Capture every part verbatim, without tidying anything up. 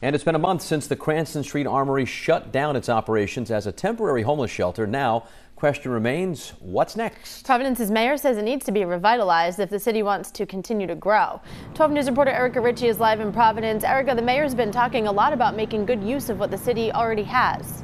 And it's been a month since the Cranston Street Armory shut down its operations as a temporary homeless shelter. Now, question remains, what's next? Providence's mayor says it needs to be revitalized if the city wants to continue to grow. twelve News reporter Erica Ritchie is live in Providence. Erica, the mayor's been talking a lot about making good use of what the city already has.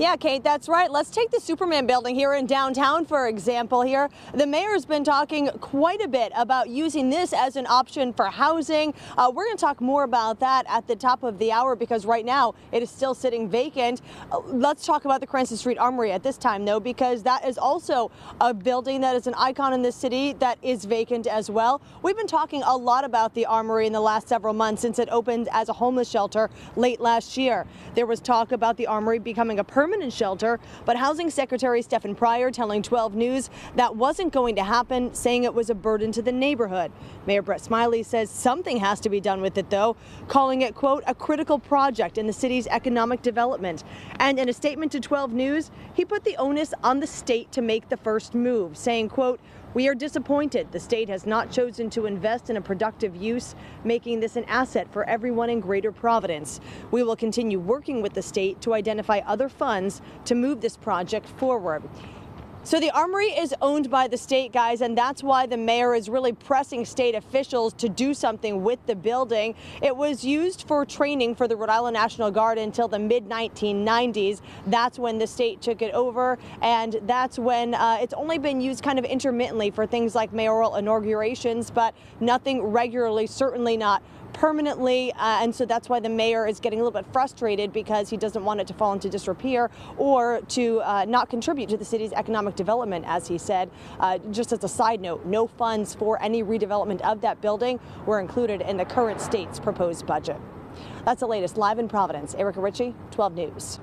Yeah, Kate, that's right. Let's take the Superman building here in downtown, for example, here. The mayor's been talking quite a bit about using this as an option for housing. Uh, we're going to talk more about that at the top of the hour because right now it is still sitting vacant. Uh, let's talk about the Cranston Street Armory at this time, though, because that is also a building that is an icon in this city that is vacant as well. We've been talking a lot about the Armory in the last several months since it opened as a homeless shelter late last year. There was talk about the Armory becoming a permanent permanent shelter, but Housing Secretary Stephen Pryor telling twelve News that wasn't going to happen, saying it was a burden to the neighborhood. Mayor Brett Smiley says something has to be done with it, though, calling it, quote, a critical project in the city's economic development. And in a statement to twelve News, he put the onus on the state to make the first move, saying, quote, we are disappointed the state has not chosen to invest in a productive use, making this an asset for everyone in Greater Providence. We will continue working with the state to identify other funds to move this project forward. So the Armory is owned by the state, guys, and that's why the mayor is really pressing state officials to do something with the building. It was used for training for the Rhode Island National Guard until the mid nineteen nineties. That's when the state took it over, and that's when uh, it's only been used kind of intermittently for things like mayoral inaugurations, but nothing regularly, certainly not permanently, uh, and so that's why the mayor is getting a little bit frustrated because he doesn't want it to fall into disrepair or to uh, not contribute to the city's economic development, as he said. Uh, just as a side note, no funds for any redevelopment of that building were included in the current state's proposed budget. That's the latest live in Providence. Erica Ritchie, twelve News.